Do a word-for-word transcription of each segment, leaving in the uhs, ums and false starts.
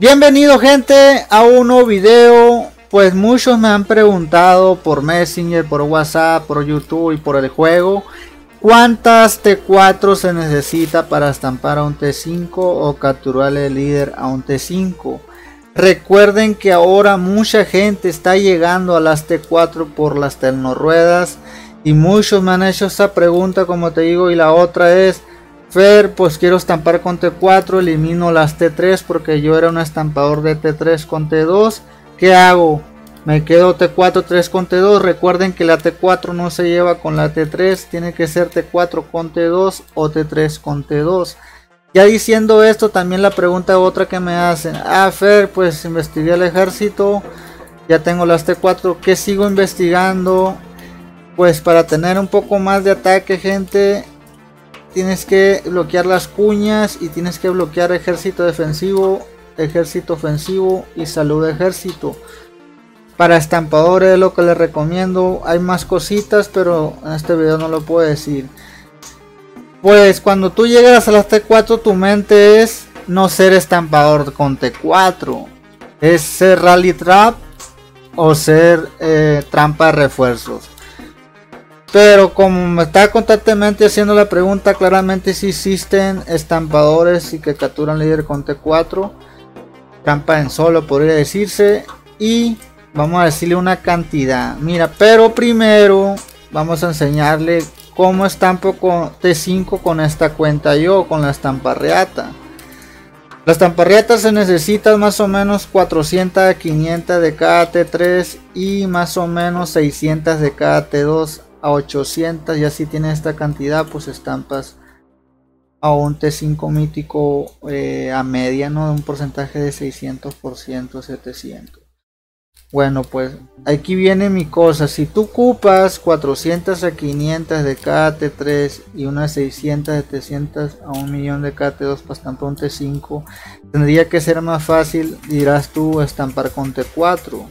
Bienvenido gente a un nuevo video. Pues muchos me han preguntado por Messenger, por WhatsApp, por YouTube y por el juego, ¿cuántas T cuatro se necesita para estampar a un T cinco o capturarle el líder a un T cinco? Recuerden que ahora mucha gente está llegando a las T cuatro por las ternorruedas y muchos me han hecho esta pregunta, como te digo. Y la otra es: Fer, pues quiero estampar con T cuatro, elimino las T tres porque yo era un estampador de T tres con T dos, ¿qué hago? Me quedo T cuatro tres con T dos. Recuerden que la T cuatro no se lleva con la T tres, tiene que ser T cuatro con T dos o T tres con T dos. Ya diciendo esto, también la pregunta otra que me hacen: ah, Fer, pues investigué el ejército, ya tengo las T cuatro, ¿qué sigo investigando? Pues para tener un poco más de ataque, gente, tienes que bloquear las cuñas y tienes que bloquear ejército defensivo, ejército ofensivo y salud de ejército. Para estampadores es lo que les recomiendo. Hay más cositas, pero en este video no lo puedo decir. Pues cuando tú llegas a las T cuatro, tu mente es no ser estampador con T cuatro, es ser rally trap o ser eh, trampa de refuerzos. Pero como me está constantemente haciendo la pregunta, claramente si sí existen estampadores y que capturan líder con T cuatro, trampa en solo podría decirse, y vamos a decirle una cantidad. Mira, pero primero vamos a enseñarle cómo estampo con T cinco con esta cuenta yo, con la estamparreata. La estamparreata se necesita más o menos cuatrocientas a quinientas de cada T tres y más o menos seiscientas de cada T dos. A ochocientas, y así tiene esta cantidad, pues estampas a un T cinco mítico eh, a media, ¿no? De un porcentaje de seiscientos por ciento, setecientos. Bueno, pues aquí viene mi cosa. Si tú ocupas cuatrocientas a quinientas de cada T tres y unas seiscientas, setecientas a un millón de cada T dos para estampar un T cinco, tendría que ser más fácil, dirás tú, estampar con T cuatro.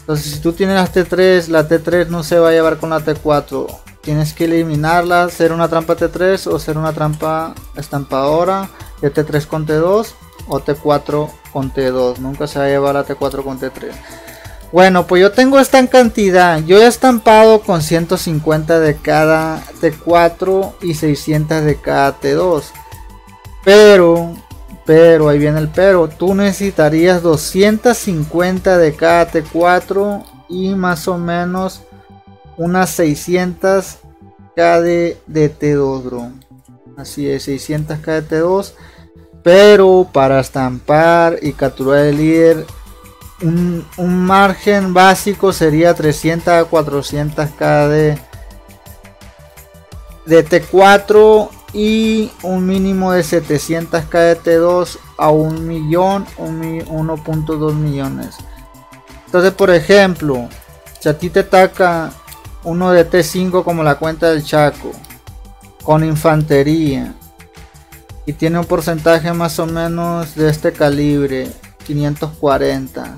Entonces si tú tienes las T tres, la T tres no se va a llevar con la T cuatro. Tienes que eliminarla, ser una trampa T tres o ser una trampa estampadora de T tres con T dos o T cuatro con T dos. Nunca se va a llevar la T cuatro con T tres. Bueno, pues yo tengo esta cantidad. Yo he estampado con ciento cincuenta de cada T cuatro y seiscientas de cada T dos. Pero... Pero, ahí viene el pero, tú necesitarías doscientas cincuenta de cada T cuatro y más o menos unas seiscientas k de, de T dos, bro. Así es, seiscientas k de T dos. Pero para estampar y capturar el líder, un, un margen básico sería trescientas a cuatrocientas k de, de T cuatro. Y un mínimo de setecientas k de T dos a un millón, uno punto dos millones. Entonces, por ejemplo, si a ti te ataca uno de T cinco como la cuenta del Chaco con infantería y tiene un porcentaje más o menos de este calibre, quinientos cuarenta,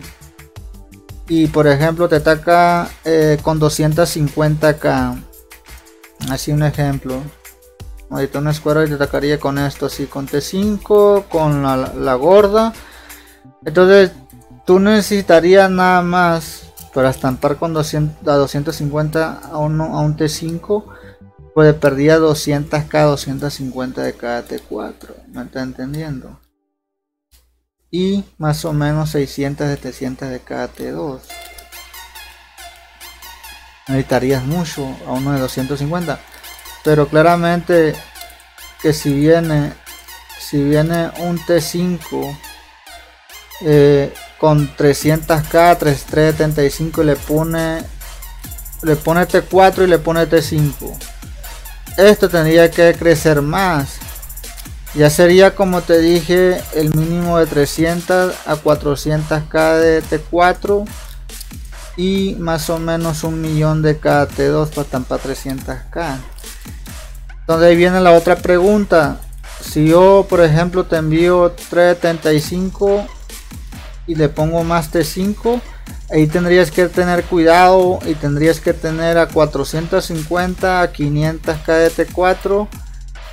y por ejemplo te ataca eh, con doscientas cincuenta k, así un ejemplo. Ahorita una escuadra y te atacaría con esto, así con T cinco, con la, la gorda. Entonces tú necesitarías nada más para estampar con doscientas a doscientas cincuenta a, uno, a un T cinco, pues perdía doscientas k, doscientas cincuenta de cada T cuatro. ¿Me está entendiendo? Y más o menos seiscientas, setecientas de cada T dos. Necesitarías mucho a uno de doscientas cincuenta. Pero claramente que si viene si viene un T cinco eh, con trescientas k, trescientas setenta y cinco, y le pone le pone T cuatro y le pone T cinco, esto tendría que crecer más. Ya sería, como te dije, el mínimo de trescientas a cuatrocientas k de T cuatro y más o menos un millón de cada T dos para estampar trescientas k. Entonces ahí viene la otra pregunta. Si yo, por ejemplo, te envío trescientas setenta y cinco y le pongo más T cinco, ahí tendrías que tener cuidado y tendrías que tener a cuatrocientas cincuenta a quinientas k de T cuatro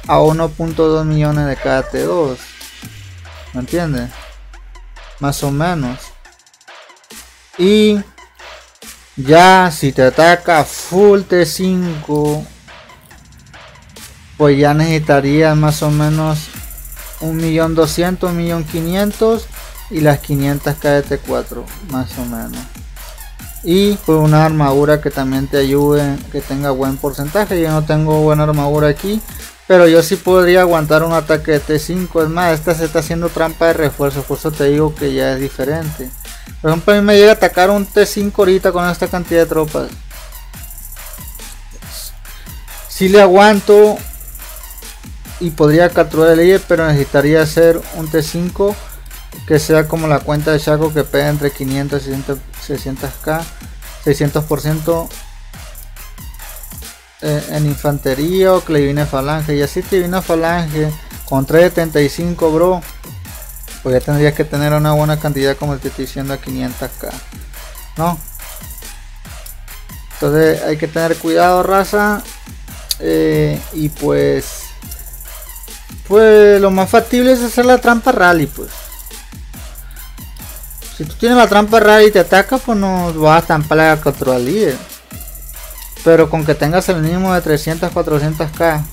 a uno punto dos millones de cada T dos. ¿Me entiendes? más o menos. Y ya si te ataca full T cinco, pues ya necesitarías más o menos un millón doscientos, un millón quinientos y las quinientas K de T cuatro más o menos. Y pues una armadura que también te ayude, que tenga buen porcentaje. Yo no tengo buena armadura aquí, pero yo sí podría aguantar un ataque de T cinco. Es más, esta se está haciendo trampa de refuerzo, por eso te digo que ya es diferente. Por ejemplo, a mí me llega a atacar un T cinco ahorita con esta cantidad de tropas. Si le aguanto y podría capturar el líder, pero necesitaría hacer un T cinco que sea como la cuenta de Shaco, que pega entre quinientos y seiscientas K, seiscientos por ciento en infantería, o que le divina falange. Y así te divina falange con trescientos setenta y cinco, bro, pues ya tendrías que tener una buena cantidad, como el que estoy diciendo, a quinientas K, ¿no? Entonces hay que tener cuidado, raza. Eh, y pues pues lo más factible es hacer la trampa rally. Pues si tú tienes la trampa rally y te ataca, pues no vas a tampar contra el líder, pero con que tengas el mínimo de trescientas, cuatrocientas K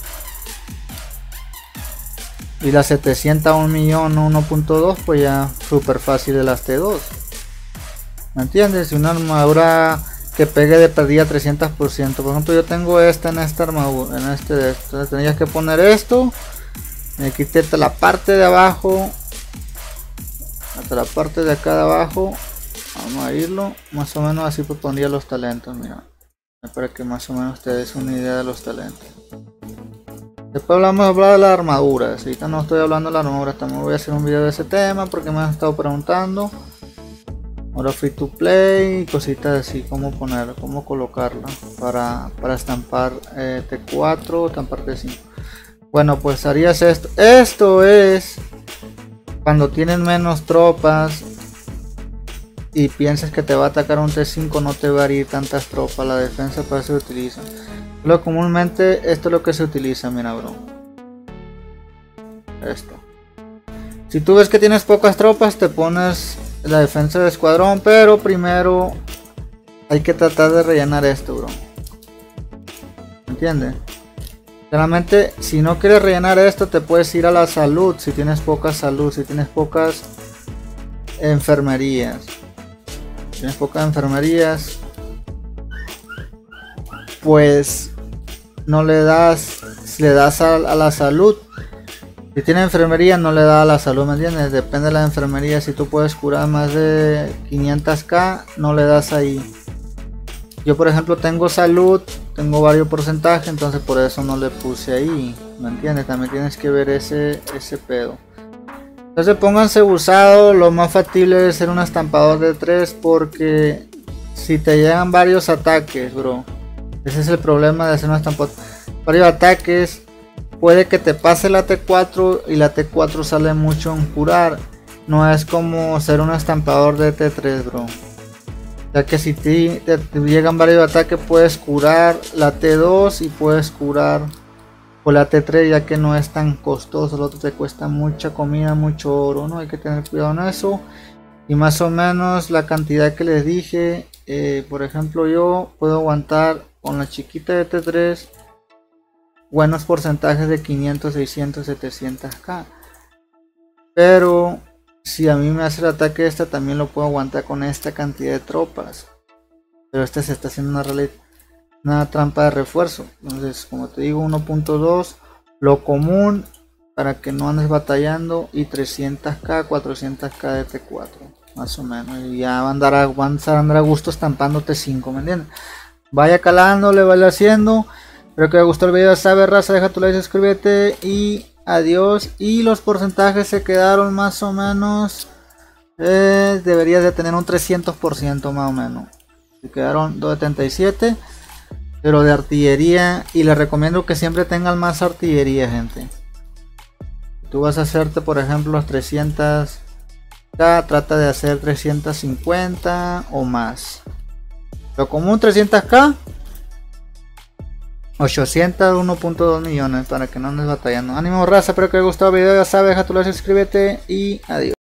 y las setecientas, un millón, uno punto dos, pues ya súper fácil de las T dos, ¿me entiendes? Si una armadura que pegue de perdida trescientos por ciento, por ejemplo, yo tengo esta en esta armadura, en este de esto, tenías que poner esto, me quité hasta la parte de abajo, hasta la parte de acá de abajo, vamos a irlo, más o menos así pues pondría los talentos, mira, para que más o menos te des una idea de los talentos. Después hablamos hablar de las armaduras. Ahorita no estoy hablando de las armaduras, también voy a hacer un video de ese tema porque me han estado preguntando. Ahora free to play y cositas así, cómo ponerlo, cómo colocarlo para, para estampar eh, T cuatro o estampar T cinco. Bueno, pues harías esto. Esto es cuando tienen menos tropas y piensas que te va a atacar un T cinco, no te va a ir tantas tropas. La defensa para eso se utiliza. Lo comúnmente esto es lo que se utiliza, mira, bro. Esto. Si tú ves que tienes pocas tropas, te pones la defensa de escuadrón, pero primero hay que tratar de rellenar esto, bro. ¿Entiendes? Realmente, si no quieres rellenar esto, te puedes ir a la salud si tienes poca salud, si tienes pocas enfermerías. Si tienes pocas enfermerías, pues no le das, le das a, a la salud. Si tiene enfermería, no le da a la salud, ¿me entiendes? Depende de la enfermería. Si tú puedes curar más de quinientas K, no le das ahí. Yo, por ejemplo, tengo salud, tengo varios porcentajes, entonces por eso no le puse ahí, ¿me entiendes? También tienes que ver ese, ese pedo. Entonces pónganse usado. Lo más factible es ser un estampador de tres, porque si te llegan varios ataques, bro, ese es el problema de hacer un estampador. Varios ataques, puede que te pase la T cuatro y la T cuatro sale mucho en curar. No es como ser un estampador de T tres, bro. Ya que si te, te, te llegan varios ataques, puedes curar la T dos y puedes curar por la T tres, ya que no es tan costoso. El otro te cuesta mucha comida, mucho oro, ¿no? Hay que tener cuidado en eso. Y más o menos la cantidad que les dije, eh, por ejemplo, yo puedo aguantar con la chiquita de T tres buenos porcentajes de quinientos, seiscientos, setecientas K. Pero si a mí me hace el ataque esta, también lo puedo aguantar con esta cantidad de tropas. Pero esta se está haciendo una, una trampa de refuerzo. Entonces, como te digo, uno punto dos, lo común, para que no andes batallando. Y trescientas K, cuatrocientas K de T cuatro, más o menos. Y ya andar a, andar a gusto estampando T cinco, ¿me entiendes? Vaya calándole, vaya haciendo. Espero que te haya gustado el video. Sabes, raza, deja tu like, suscríbete y adiós. Y los porcentajes se quedaron más o menos, eh, deberías de tener un trescientos por ciento más o menos. Se quedaron doscientos setenta y siete, pero de artillería. Y les recomiendo que siempre tengan más artillería, gente. Tú vas a hacerte, por ejemplo, los trescientas K, trata de hacer trescientos cincuenta o más. Lo común trescientas K, ochocientos, uno punto dos millones, para que no andes batallando. Ánimo, raza, espero que te haya gustado el video. Ya sabes, deja tu like, suscríbete y adiós.